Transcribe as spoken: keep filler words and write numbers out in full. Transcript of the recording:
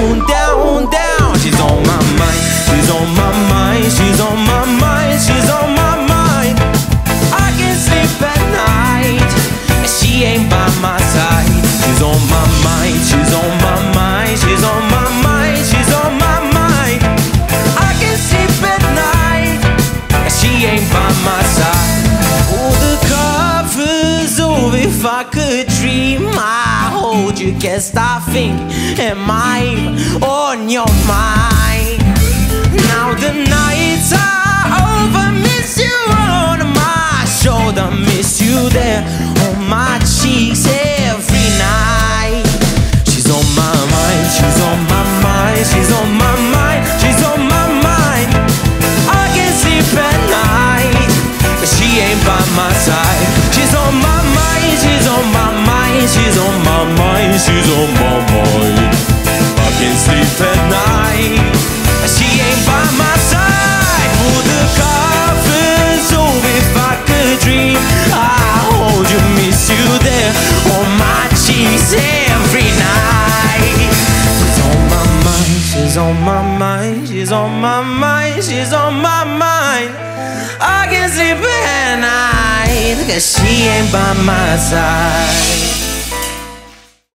down, down, down. She's on my mind, she's on my mind, she's on my mind, she's on my mind. I can't sleep at night, and she ain't by my side. She's on my mind, she's on my mind, she's on my mind, she's on my mind. I can't sleep at night, and she ain't by my side. Oh, the covers, oh, if I could dream, I hold you, can't stop thinking, am I on your mind? Now the nights are over, miss you on my shoulder, miss you there on my cheeks every night. She's on my mind, she's on my mind, she's on my mind, she's on my mind. I can't sleep at night, but she ain't by my side. She's on my mind, she's on my mind, she's on my mind, she's on my mind. I can't sleep at night, but she ain't by my side. Oh, the coffins, oh, if I could dream, I hold you, miss you there on my cheeks every night. She's on my mind, she's on my mind, she's on my mind, she's on my mind. I can't sleep at night, 'cause she ain't by my side.